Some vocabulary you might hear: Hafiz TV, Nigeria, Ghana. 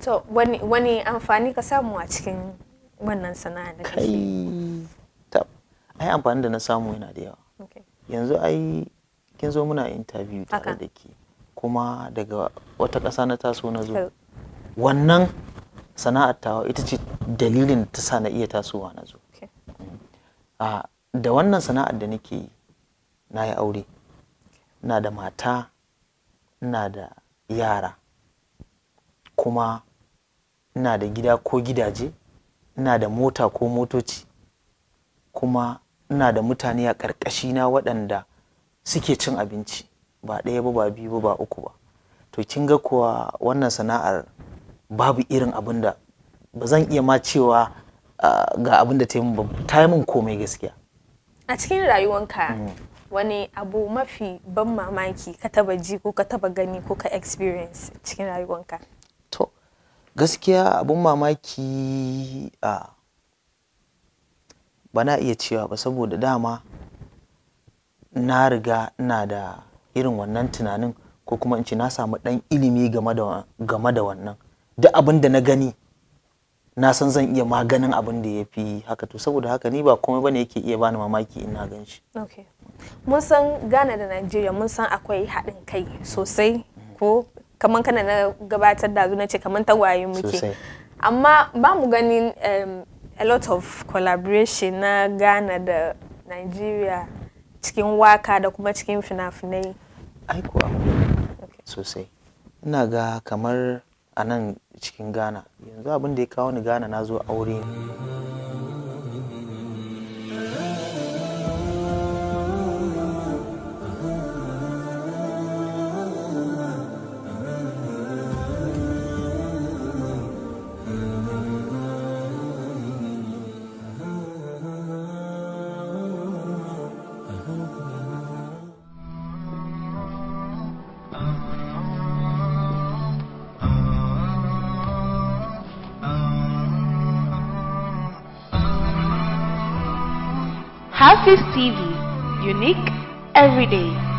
To wani amfani ka samu a cikin wannan sana'a da kake? Tab. Ai amfani da na samu yana da yawa. Okay. Yanzu ai kin zo muna interview tare da ke. Kuma daga wata ƙasa na taso na zo. Wannan sana'ar tawa ita ce dalilin ta sa na iya tasowa na zo. Okay. Da wannan sana'ar da nake yi na yi aure. Ina da mata, ina da yara. Kuma ina da gida ko gidaje, ina da mota ko motoci, kuma ina da mutane a karkashi na waɗanda suke cin abinci ba ɗaya ba ba biyu ba ba uku ba. To kin ga kuwa wannan sana'ar babu irin abin da ba zan iya ma cewa ga abin da ta yi min komai gaskiya. A cikin rayuwanka wani abu mafi ban mamaki ka taba ji ko ka taba gani ko ka experience cikin rayuwanka? Gaskiya abun mamaki bana iya cewa ba saboda dama na riga ina da irin wannan tunanin ko kuma in ce na samu dan ilimi game da wannan duk abin da na gani na san zan iya maganin abin da yafi haka. To saboda haka ni ba komai bane yake iya bani mamaki in na gan shi. Okay. Mun san Ghana da Nigeria mun san akwai haɗin kai sosai ko kaman kana na gabatar da zu nace kaman tagwaye muke amma ba mu ganin a lot of collaboration na Ghana da Nigeria cikin waka da kuma cikin fina-finai. Ai ko sosai ina ga kamar anan cikin Ghana yanzu abin da ya kawo ni Ghana nazo aure. Hafiz TV, unique every day.